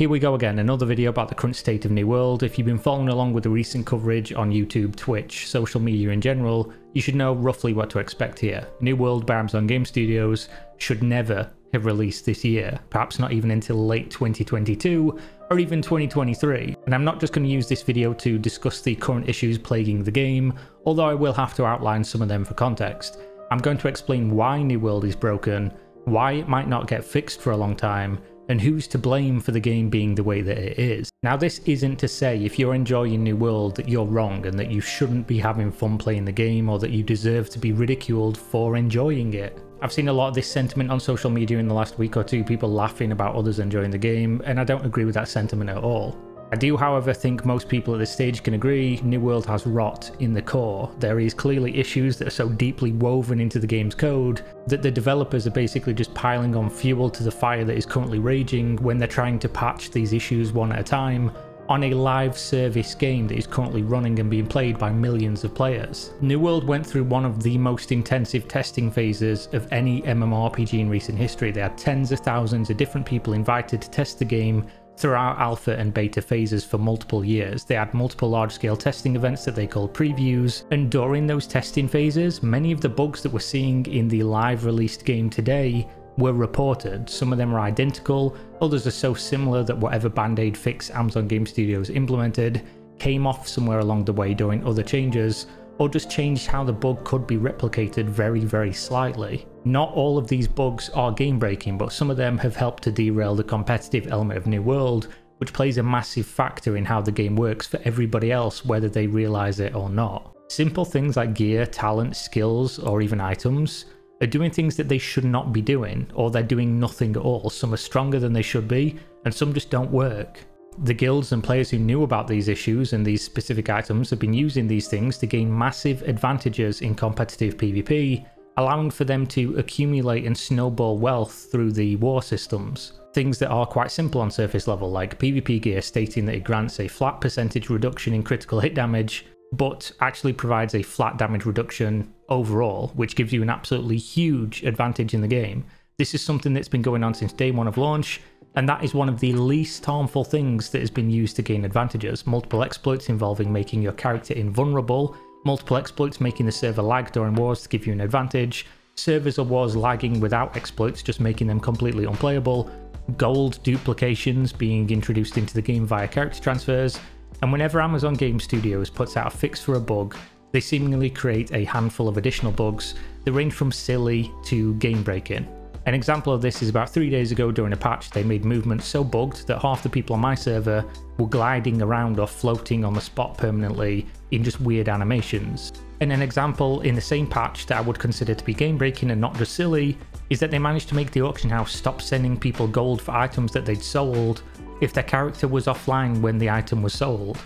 Here we go again, another video about the current state of New World. If you've been following along with the recent coverage on YouTube, Twitch, social media in general, you should know roughly what to expect here. New World by Amazon Game Studios should never have released this year, perhaps not even until late 2022 or even 2023. And I'm not just going to use this video to discuss the current issues plaguing the game, although I will have to outline some of them for context. I'm going to explain why New World is broken, why it might not get fixed for a long time, and who's to blame for the game being the way that it is. Now, this isn't to say if you're enjoying New World that you're wrong and that you shouldn't be having fun playing the game or that you deserve to be ridiculed for enjoying it. I've seen a lot of this sentiment on social media in the last week or two, people laughing about others enjoying the game, and I don't agree with that sentiment at all. I do, however, think most people at this stage can agree New World has rot in the core. There is clearly issues that are so deeply woven into the game's code that the developers are basically just piling on fuel to the fire that is currently raging when they're trying to patch these issues one at a time on a live service game that is currently running and being played by millions of players. New World went through one of the most intensive testing phases of any MMORPG in recent history. They had tens of thousands of different people invited to test the game throughout alpha and beta phases for multiple years. They had multiple large-scale testing events that they called previews, and during those testing phases, many of the bugs that we're seeing in the live released game today were reported. Some of them are identical, others are so similar that whatever band-aid fix Amazon Game Studios implemented came off somewhere along the way during other changes, or just changed how the bug could be replicated very, very slightly. Not all of these bugs are game-breaking, but some of them have helped to derail the competitive element of New World, which plays a massive factor in how the game works for everybody else, whether they realize it or not. Simple things like gear, talent, skills, or even items are doing things that they should not be doing, or they're doing nothing at all. Some are stronger than they should be, and some just don't work. The guilds and players who knew about these issues and these specific items have been using these things to gain massive advantages in competitive PvP, allowing for them to accumulate and snowball wealth through the war systems. Things that are quite simple on surface level, like PvP gear stating that it grants a flat percentage reduction in critical hit damage, but actually provides a flat damage reduction overall, which gives you an absolutely huge advantage in the game. This is something that's been going on since day one of launch, and that is one of the least harmful things that has been used to gain advantages. Multiple exploits involving making your character invulnerable, multiple exploits making the server lag during wars to give you an advantage, servers or wars lagging without exploits just making them completely unplayable, gold duplications being introduced into the game via character transfers, and whenever Amazon Game Studios puts out a fix for a bug, they seemingly create a handful of additional bugs that range from silly to game-breaking. An example of this is about 3 days ago during a patch, they made movements so bugged that half the people on my server were gliding around or floating on the spot permanently in just weird animations. And an example in the same patch that I would consider to be game-breaking and not just silly is that they managed to make the auction house stop sending people gold for items that they'd sold if their character was offline when the item was sold.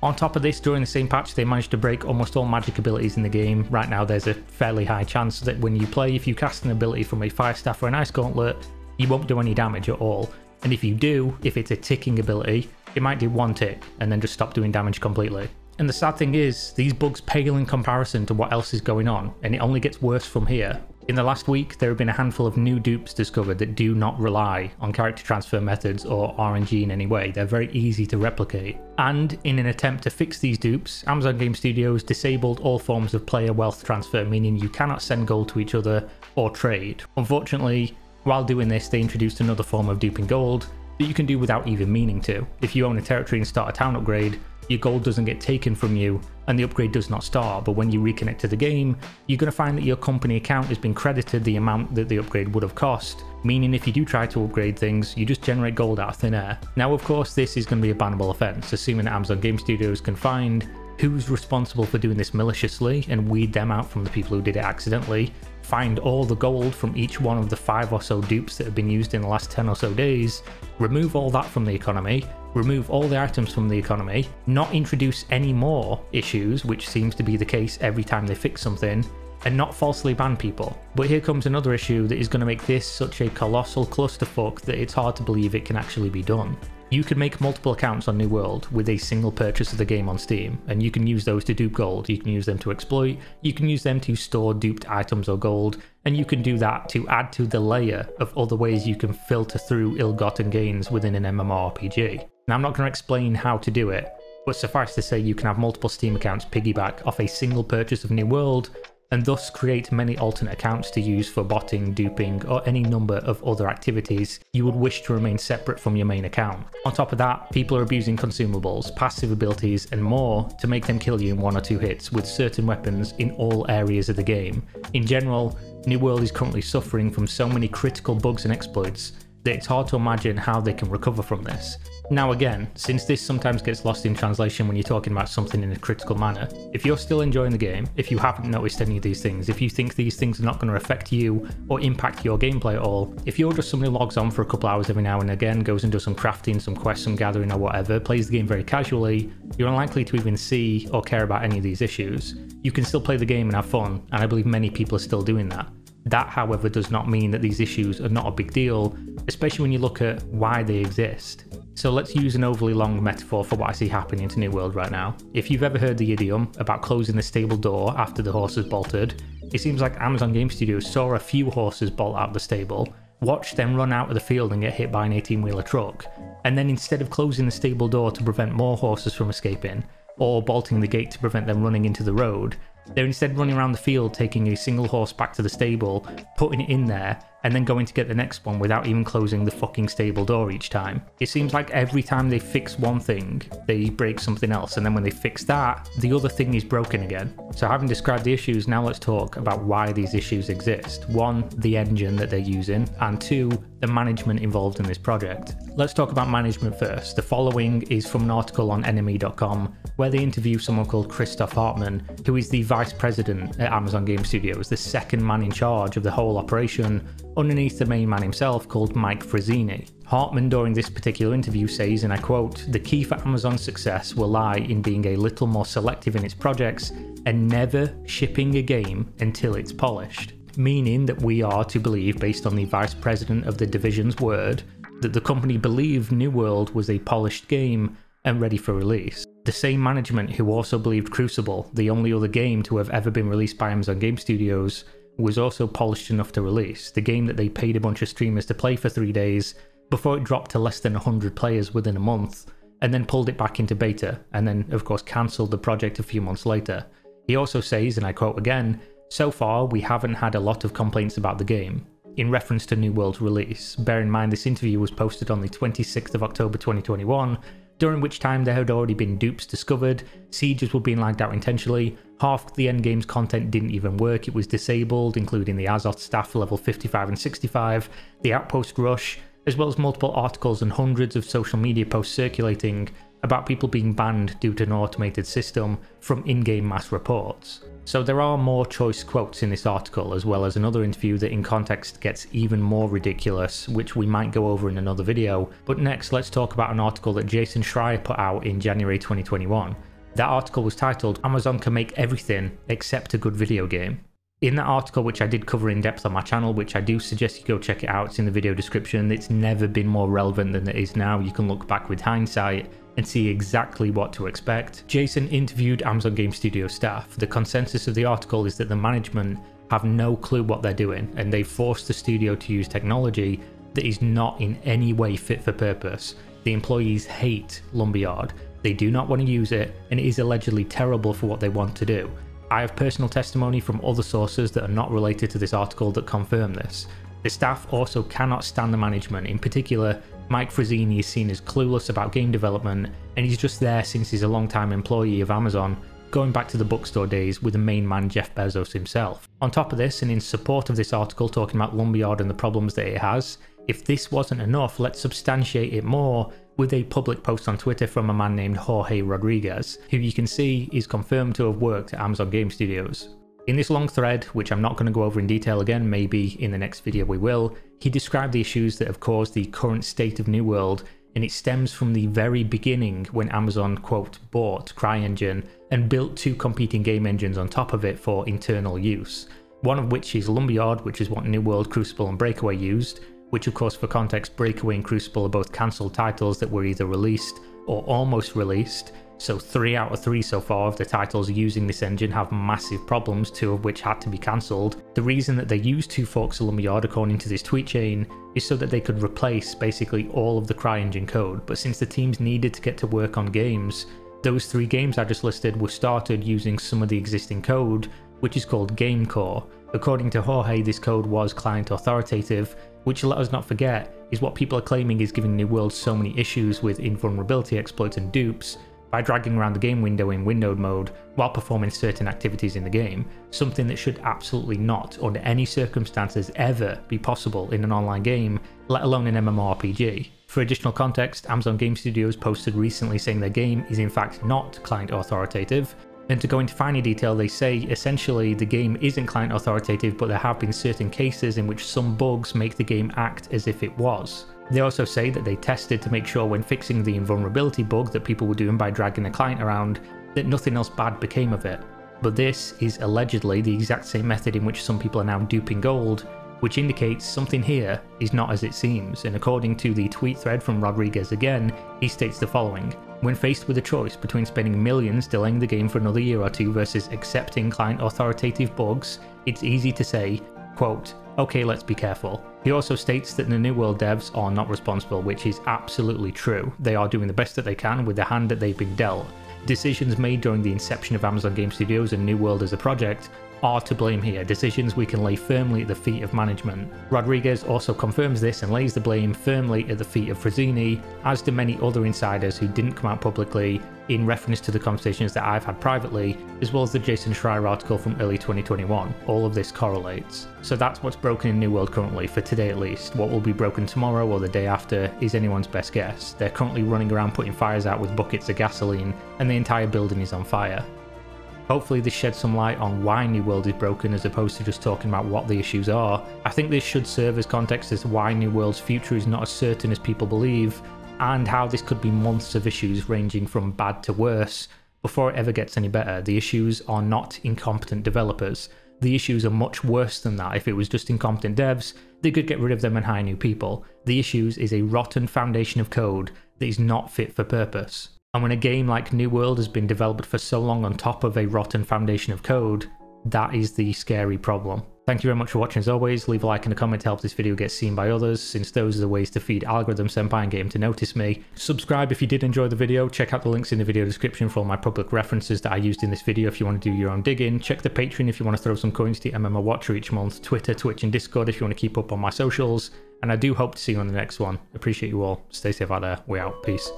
On top of this, during the same patch, they managed to break almost all magic abilities in the game. Right now, there's a fairly high chance that when you play, if you cast an ability from a fire staff or an ice gauntlet, you won't do any damage at all. And if you do, if it's a ticking ability, it might do one tick and then just stop doing damage completely. And the sad thing is, these bugs pale in comparison to what else is going on, and it only gets worse from here. In the last week, there have been a handful of new dupes discovered that do not rely on character transfer methods or RNG in any way. They're very easy to replicate. And in an attempt to fix these dupes, Amazon Game Studios disabled all forms of player wealth transfer, meaning you cannot send gold to each other or trade. Unfortunately, while doing this, they introduced another form of duping gold that you can do without even meaning to. If you own a territory and start a town upgrade, your gold doesn't get taken from you and the upgrade does not start, but when you reconnect to the game, you're going to find that your company account has been credited the amount that the upgrade would have cost, meaning if you do try to upgrade things, you just generate gold out of thin air. Now, of course, this is going to be a bannable offense, assuming that Amazon Game Studios can find who's responsible for doing this maliciously and weed them out from the people who did it accidentally, find all the gold from each one of the 5 or so dupes that have been used in the last 10 or so days, remove all that from the economy, remove all the items from the economy, not introduce any more issues, which seems to be the case every time they fix something, and not falsely ban people. But here comes another issue that is going to make this such a colossal clusterfuck that it's hard to believe it can actually be done. You can make multiple accounts on New World with a single purchase of the game on Steam, and you can use those to dupe gold, you can use them to exploit, you can use them to store duped items or gold, and you can do that to add to the layer of other ways you can filter through ill-gotten gains within an MMORPG. Now, I'm not going to explain how to do it, but suffice to say you can have multiple Steam accounts piggyback off a single purchase of New World, and thus create many alternate accounts to use for botting, duping, or any number of other activities you would wish to remain separate from your main account. On top of that, people are abusing consumables, passive abilities, and more to make them kill you in 1 or 2 hits with certain weapons in all areas of the game. In general, New World is currently suffering from so many critical bugs and exploits that it's hard to imagine how they can recover from this. Now again, since this sometimes gets lost in translation when you're talking about something in a critical manner, if you're still enjoying the game, if you haven't noticed any of these things, if you think these things are not going to affect you or impact your gameplay at all, if you're just somebody who logs on for a couple hours every now and again, goes and does some crafting, some quests, some gathering or whatever, plays the game very casually, you're unlikely to even see or care about any of these issues. You can still play the game and have fun, and I believe many people are still doing that. That, however, does not mean that these issues are not a big deal, especially when you look at why they exist. So let's use an overly long metaphor for what I see happening to New World right now. If you've ever heard the idiom about closing the stable door after the horse has bolted, it seems like Amazon Game Studios saw a few horses bolt out of the stable, watched them run out of the field and get hit by an 18-wheeler truck, and then instead of closing the stable door to prevent more horses from escaping, or bolting the gate to prevent them running into the road, they're instead running around the field taking a single horse back to the stable, putting it in there, and then going to get the next one without even closing the fucking stable door each time. It seems like every time they fix one thing, they break something else, and then when they fix that, the other thing is broken again. So having described the issues, now let's talk about why these issues exist. 1, the engine that they're using, and 2, the management involved in this project. Let's talk about management first. The following is from an article on NME.com where they interview someone called Christoph Hartmann, who is the vice president at Amazon Game Studios, the second man in charge of the whole operation, underneath the main man himself called Mike Frazzini. Hartmann during this particular interview says, and I quote, "The key for Amazon's success will lie in being a little more selective in its projects and never shipping a game until it's polished." Meaning that we are to believe, based on the vice president of the division's word, that the company believed New World was a polished game and ready for release. The same management who also believed Crucible, the only other game to have ever been released by Amazon Game Studios, was also polished enough to release, the game that they paid a bunch of streamers to play for 3 days before it dropped to less than 100 players within a month, and then pulled it back into beta, and then of course cancelled the project a few months later. He also says, and I quote again, "So far we haven't had a lot of complaints about the game," in reference to New World's release. Bear in mind this interview was posted on the 26th of October 2021, during which time there had already been dupes discovered, sieges were being lagged out intentionally, half the endgame's content didn't even work, it was disabled, including the Azoth staff level 55 and 65, the outpost rush, as well as multiple articles and hundreds of social media posts circulating about people being banned due to an automated system from in-game mass reports. So there are more choice quotes in this article, as well as another interview that in context gets even more ridiculous, which we might go over in another video. But next, let's talk about an article that Jason Schreier put out in January 2021. That article was titled, "Amazon Can Make Everything Except a Good Video Game." In that article, which I did cover in depth on my channel, which I do suggest you go check it out, it's in the video description, it's never been more relevant than it is now, you can look back with hindsight and see exactly what to expect. Jason interviewed Amazon Game Studios staff. The consensus of the article is that the management have no clue what they're doing, and they forced the studio to use technology that is not in any way fit for purpose. The employees hate Lumberyard, they do not want to use it, and it is allegedly terrible for what they want to do. I have personal testimony from other sources that are not related to this article that confirm this. The staff also cannot stand the management. In particular, Mike Frazzini is seen as clueless about game development, and he's just there since he's a long-time employee of Amazon, going back to the bookstore days with the main man Jeff Bezos himself. On top of this, and in support of this article talking about Lumberyard and the problems that it has, if this wasn't enough, let's substantiate it more with a public post on Twitter from a man named Jorge Rodriguez, who you can see is confirmed to have worked at Amazon Game Studios. In this long thread, which I'm not going to go over in detail again, maybe in the next video we will, he described the issues that have caused the current state of New World, and it stems from the very beginning when Amazon, quote, bought CryEngine and built two competing game engines on top of it for internal use. One of which is Lumberyard, which is what New World, Crucible and Breakaway used, which of course for context, Breakaway and Crucible are both cancelled titles that were either released or almost released. So 3 out of 3 so far of the titles using this engine have massive problems, 2 of which had to be cancelled. The reason that they used two forks of Lumberyard, according to this tweet chain, is so that they could replace basically all of the CryEngine code, but since the teams needed to get to work on games, those 3 games I just listed were started using some of the existing code, which is called game core. According to Jorge, this code was client authoritative, which let us not forget is what people are claiming is giving New World so many issues with invulnerability exploits and dupes, by dragging around the game window in windowed mode while performing certain activities in the game, something that should absolutely not, under any circumstances, ever be possible in an online game, let alone an MMORPG. For additional context, Amazon Game Studios posted recently saying their game is in fact not client authoritative, and to go into finer detail, they say essentially the game isn't client authoritative, but there have been certain cases in which some bugs make the game act as if it was. They also say that they tested to make sure when fixing the invulnerability bug that people were doing by dragging the client around, that nothing else bad became of it. But this is allegedly the exact same method in which some people are now duping gold, which indicates something here is not as it seems, and according to the tweet thread from Rodriguez again, he states the following: when faced with a choice between spending millions delaying the game for another year or two versus accepting client authoritative bugs, it's easy to say, quote, okay, let's be careful. He also states that the New World devs are not responsible, which is absolutely true. They are doing the best that they can with the hand that they've been dealt. Decisions made during the inception of Amazon Game Studios and New World as a project are to blame here, decisions we can lay firmly at the feet of management. Rodriguez also confirms this and lays the blame firmly at the feet of Frazzini, as do many other insiders who didn't come out publicly in reference to the conversations that I've had privately, as well as the Jason Schreier article from early 2021. All of this correlates. So that's what's broken in New World currently, for today at least. What will be broken tomorrow or the day after is anyone's best guess. They're currently running around putting fires out with buckets of gasoline, and the entire building is on fire. Hopefully this sheds some light on why New World is broken as opposed to just talking about what the issues are. I think this should serve as context as to why New World's future is not as certain as people believe, and how this could be months of issues ranging from bad to worse before it ever gets any better. The issues are not incompetent developers. The issues are much worse than that. If it was just incompetent devs, they could get rid of them and hire new people. The issues is a rotten foundation of code that is not fit for purpose. And when a game like New World has been developed for so long on top of a rotten foundation of code, that is the scary problem. Thank you very much for watching as always. Leave a like and a comment to help this video get seen by others, since those are the ways to feed Algorithm Senpai and get him to notice me. Subscribe if you did enjoy the video. Check out the links in the video description for all my public references that I used in this video if you want to do your own digging. Check the Patreon if you want to throw some coins to MMO Watcher each month. Twitter, Twitch and Discord if you want to keep up on my socials. And I do hope to see you on the next one. Appreciate you all. Stay safe out there. We out. Peace.